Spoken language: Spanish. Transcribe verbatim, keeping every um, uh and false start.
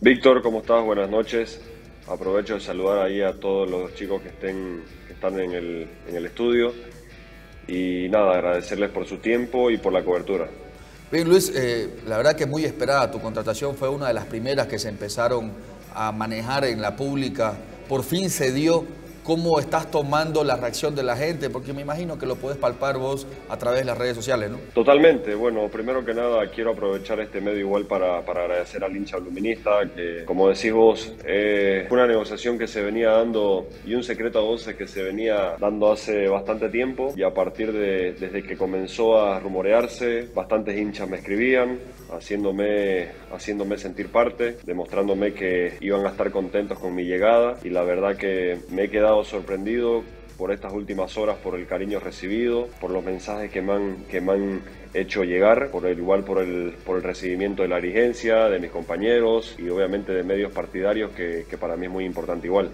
Víctor, ¿cómo estás? Buenas noches. Aprovecho de saludar ahí a todos los chicos que estén que están en el, en el estudio. Y nada, agradecerles por su tiempo y por la cobertura. Bien, Luis, eh, la verdad que muy esperada. Tu contratación fue una de las primeras que se empezaron a manejar en la pública. Por fin se dio. ¿Cómo estás tomando la reacción de la gente? Porque me imagino que lo podés palpar vos a través de las redes sociales, ¿no? Totalmente. Bueno, primero que nada quiero aprovechar este medio igual para, para agradecer al hincha bloominista, que como decís vos, eh, fue una negociación que se venía dando y un secreto a voces que se venía dando hace bastante tiempo, y a partir de desde que comenzó a rumorearse, bastantes hinchas me escribían haciéndome, haciéndome sentir parte, demostrándome que iban a estar contentos con mi llegada, y la verdad que me he quedado sorprendido por estas últimas horas, por el cariño recibido, por los mensajes que me han, que me han hecho llegar, por el igual por el, por el recibimiento de la dirigencia, de mis compañeros y obviamente de medios partidarios, que, que para mí es muy importante igual.